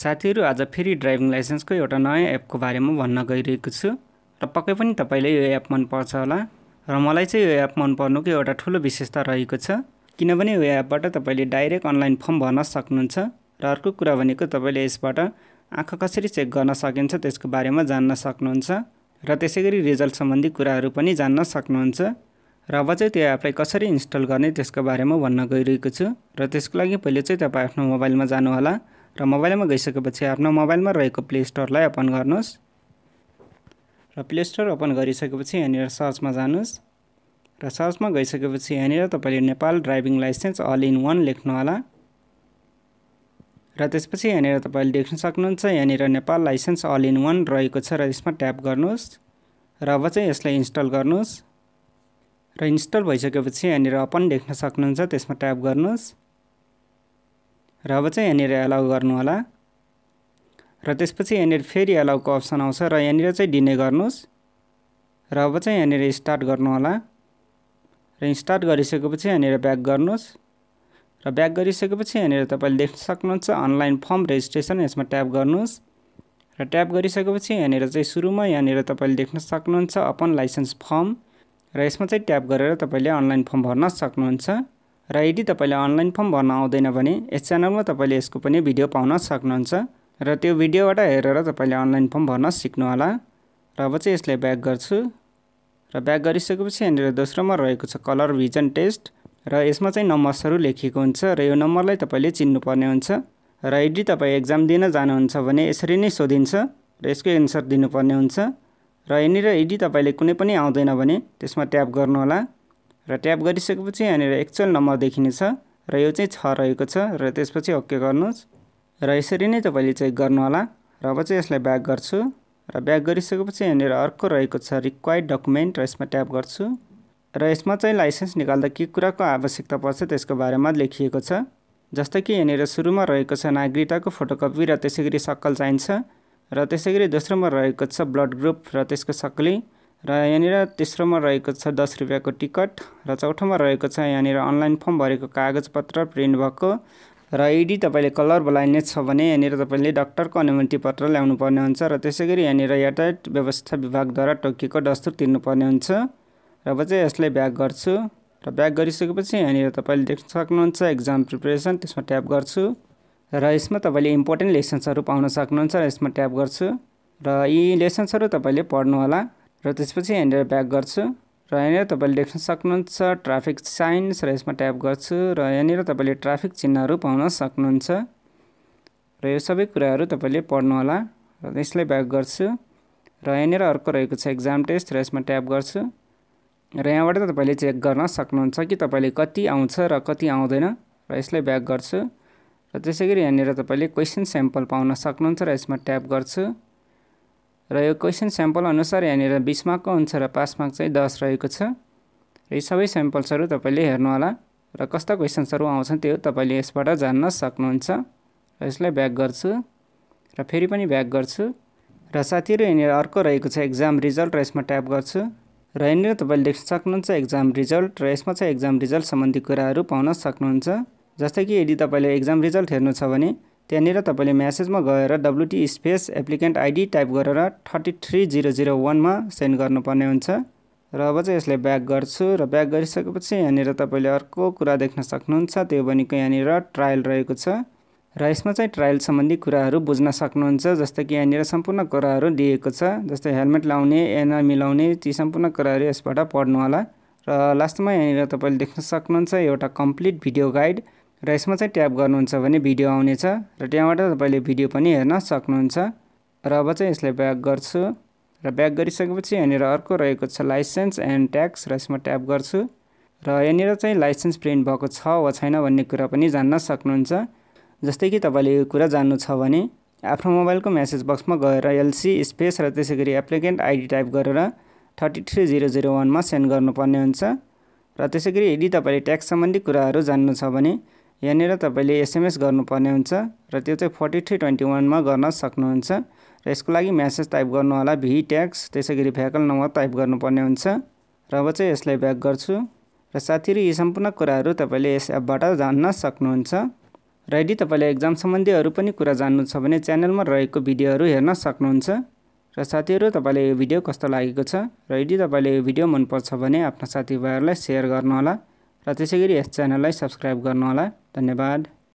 साथीहरु आज फेरि ड्राइभिङ लाइसेन्स को एउटा नयाँ एप को बारेमा भन्न गइरहेको छु र पक्कै पनि तपाईलाई यो एप मन पर्छ होला र मलाई चाहिँ यो एप मन पर्नुको एउटा ठूलो विशेषता रहेको छ किनभने यो एपबाट तपाईले डाइरेक्ट अनलाइन फर्म भर्न सक्नुहुन्छ र अर्को कुरा भनेको तपाईले यसबाट आँखा कसरी चेक गर्न सकिन्छ त्यसको बारेमा जान्न सक्नुहुन्छ र त्यसैगरी रिजल्ट सम्बन्धी कुराहरु पनि जान्न सक्नुहुन्छ र अब चाहिँ त्यो एपलाई कसरी इन्स्टल गर्ने त्यसको बारेमा भन्न गइरहेको छु र त्यसको लागि पहिले चाहिँ तपाई आफ्नो मोबाइलमा जानु होला र मोबाइलमा गइसकेपछि आफ्नो मोबाइलमा रहेको प्ले स्टोरलाई ओपन गर्नुस् र प्ले स्टोर ओपन गरिसकेपछि यहाँनिर सर्चमा जानुस् र सर्चमा गइसकेपछि यहाँनिर तपाईले Nepal driving licence all in one लेख्नु होला र त्यसपछि यहाँनिर तपाईले देख्न सक्नुहुन्छ यहाँनिर Nepal licence all in one रहेको छ र यसमा ट्याप गर्नुस् र अब चाहिँ यसलाई इन्स्टल गर्नुस् र इन्स्टल भइसकेपछि यहाँनिर ओपन देख्न सक्नुहुन्छ त्यसमा ट्याप गर्नुस् र अब चाहिँ यहाँनिर एलाउ गर्नु होला र त्यसपछि यहाँनिर फेरि एलाउ को अप्सन आउँछ र यहाँनिर चाहिँ डिने गर्नुस् र अब चाहिँ यहाँनिर स्टार्ट गर्नु होला र स्टार्ट गरिसकेपछि यहाँनिर ब्याक गर्नुस् र ब्याक गरिसकेपछि यहाँनिर तपाईले देख्न सक्नुहुन्छ अनलाइन फर्म रेजिस्ट्रेसन यसमा ट्याप गर्नुस् र ट्याप गरिसकेपछि यहाँनिर चाहिँ सुरुमा यहाँनिर तपाईले देख्न सक्नुहुन्छ अपन लाइसेन्स फर्म र यसमा चाहिँ ट्याप गरेर तपाईले अनलाइन फर्म भर्न सक्नुहुन्छ र यदि तपाईले अनलाइन फर्म भर्न आउँदैन भने यस च्यानलमा तपाईले यसको पनि भिडियो पाउन सक्नुहुन्छ र त्यो भिडियोबाट हेरेर तपाईले अनलाइन फर्म भर्न सिक्नु होला र अब चाहिँ यसलाई ब्याक गर्छु र ब्याक गरिसकेपछि यहाँनिर दोस्रोमा रहेको छ कलर भिजन टेस्ट र यसमा चाहिँ नम्बर्सहरु लेखिएको हुन्छ र यो नम्बरलाई तपाईले चिन्नु पर्ने हुन्छ र यदि तपाई एक्जाम दिन जानुहुन्छ भने यसरी नै सोधिन्छ र यसको एन्सर दिनुपर्ने हुन्छ र यहाँनिर यदि तपाईले कुनै पनि आउँदैन भने त्यसमा ट्याप गर्नु होला र ट्याप गरिसकेपछि यहाँनिर एक्चुअल नम्बर देखिनेछ र यो चाहिँ 6 रहेको छ र त्यसपछि ओके गर्नुस् र यसरी नै तपाईले चेक गर्नु होला र अब चाहिँ यसलाई ब्याक गर्छु र ब्याक गरिसकेपछि यहाँनिर अर्को रहेको छ रिक्वायर्ड डकुमेन्ट र यसमा ट्याप गर्छु र यसमा चाहिँ लाइसेन्स निकाल्दा के कुराको आवश्यकता पर्छ त्यसको बारेमा लेखिएको छ जस्तै कि यहाँनिर सुरुमा रहेको छ नागरिकताको फोटोकपी र त्यसैगरी शकल चाहिन्छ र त्यसैगरी दोस्रोमा रहेको छ ब्लड ग्रुप र त्यसको शकली र यहाँनिर तेस्रोमा रहेको छ 10 रुपैयाँको टिकट र चौथोमा रहेको छ यहाँनिर अनलाइन फर्म भरेको कागजपत्र प्रिन्ट भएको र यदि तपाईले कलर ब्लाइन्डनेस छ भने यहाँनिर तपाईले डाक्टरको अनुमति पत्र ल्याउनु पर्ने हुन्छ र त्यसैगरी यहाँनिर यातायात व्यवस्था विभागद्वारा तोकिएको दस्तुर तिर्नु पर्ने हुन्छ र अब चाहिँ यसलाई ब्याक गर्छु र ब्याक गरिसकेपछि यहाँनिर तपाईले देख्न सक्नुहुन्छ एक्जाम प्रिपरेसन त्यसमा ट्याप गर्छु र यसमा तपाईले इम्पोर्टेन्ट लेसन्सहरु पाउन सक्नुहुन्छ र यसमा ट्याप गर्छु र यी लेसन्सहरु तपाईले पढ्नु होला र त्यसपछि यहाँनिर ब्याक गर्छु र यहाँनिर तपाईले देख्न सक्नुहुन्छ ट्राफिक साइन्स र यसमा ट्याप गर्छु र यहाँनिर तपाईले ट्राफिक चिन्हहरु पाउन सक्नुहुन्छ र यो सबै कुराहरु तपाईले पढ्नु होला र यसलाई ब्याक गर्छु र यहाँनिर अर्को रहेको छ एक्जाम टेस्ट र यसमा ट्याप गर्छु र यहाँबाट तपाईले चेक गर्न सक्नुहुन्छ कि तपाईले कति आउँछ र कति आउँदैन र यसलाई ब्याक गर्छु र त्यसैगरी यहाँनिर तपाईले क्वेशन स्याम्पल पाउन सक्नुहुन्छ र यसमा ट्याप गर्छु र यो क्वेशन स्याम्पल अनुसार यहाँनिर 20 मार्कको हुन्छ र पास मार्क चाहिँ 10 रहेको छ र यी सबै स्याम्पल्सहरु तपाईले हेर्नु होला र कस्ता क्वेशन्सहरु आउँछन् त्यो तपाईले यसबाट जान्न सक्नुहुन्छ र यसलाई ब्याक गर्छु र फेरि पनि ब्याक गर्छु र साथीहरु यहाँनिर अर्को रहेको छ एक्जाम रिजल्ट र यसमा ट्याप गर्छु र यहाँनिर तपाईले देख्न सक्नुहुन्छ एक्जाम रिजल्ट र यसमा चाहिँ एक्जाम रिजल्ट सम्बन्धी कुराहरु पाउन सक्नुहुन्छ जस्तै कि यदि तपाईले एक्जाम रिजल्ट हेर्नु छ भने त्यहाँनिर तपाईले मेसेजमा गएर WT space applicant ID type गरेर 33001 मा सेन्ड गर्नुपर्ने हुन्छ र अब चाहिँ यसलाई ब्याक गर्छु र ब्याक गरिसकेपछि यहाँनिर तपाईले अर्को कुरा देख्न सक्नुहुन्छ त्यो भनेको यहाँनिर ट्रायल रहेको छ र यसमा चाहिँ ट्रायल सम्बन्धी कुराहरु बुझ्न सक्नुहुन्छ जस्तै कि यहाँनिर सम्पूर्ण कुराहरु दिएको छ जस्तै हेलमेट लाउने एना मिलाउने ती सम्पूर्ण कुराहरु यसबाट पढ्नु होला र लास्टमा यहाँनिर तपाईले देख्न सक्नुहुन्छ एउटा कम्प्लिट भिडियो गाइड र यसमा चाहिँ ट्याप गर्नुहुन्छ भने भिडियो आउनेछ र त्यहाँबाट तपाईले भिडियो पनि हेर्न सक्नुहुन्छ र अब चाहिँ यसलाई ब्याक गर्छु र ब्याक गरिसकेपछि यहाँनिर अर्को रहेको छ लाइसेन्स एन्ड ट्याक्स र यसमा ट्याप गर्छु र यहाँनिर चाहिँ लाइसेन्स प्रिन्ट भएको छ वा छैन भन्ने कुरा पनि जान्न सक्नुहुन्छ जस्तै कि तपाईले यो कुरा जान्नु छ भने आफ्नो मोबाइलको मेसेज बक्समा गएर LC स्पेस र त्यसैगरी एप्लिकेन्ट आईडी टाइप गरेर 33001 मा सेन्ड गर्नुपर्ने हुन्छ र त्यसैगरी यदि तपाईले ट्याक्स सम्बन्धी कुराहरु जान्नु छ भने यहाँनिर तपाईले एसएमएस गर्नुपर्ने हुन्छ र त्यो चाहिँ 4321 मा गर्न सक्नुहुन्छ र यसको लागि मेसेज टाइप गर्नु होला भी ट्याक्स त्यसैगरी भ्याकल नम्बर टाइप गर्नुपर्ने हुन्छ र अब चाहिँ यसलाई ब्याक गर्छु र साथीहरु यी सम्पूर्ण कुराहरु तपाईले यस एपबाट जान्न सक्नुहुन्छ र Ready तपाईले एक्जाम सम्बन्धी अरु पनि कुरा जान्नु छ भने च्यानलमा रहेको भिडियोहरु हेर्न सक्नुहुन्छ र साथीहरु तपाईले यो भिडियो कस्तो लागेको छ र यदि तपाईले यो भिडियो मन पर्छ भने आफ्ना साथीभाइहरुलाई शेयर गर्नुहोला र त्यसैगरी यस च्यानललाई सब्स्क्राइब गर्नुहोला धन्यवाद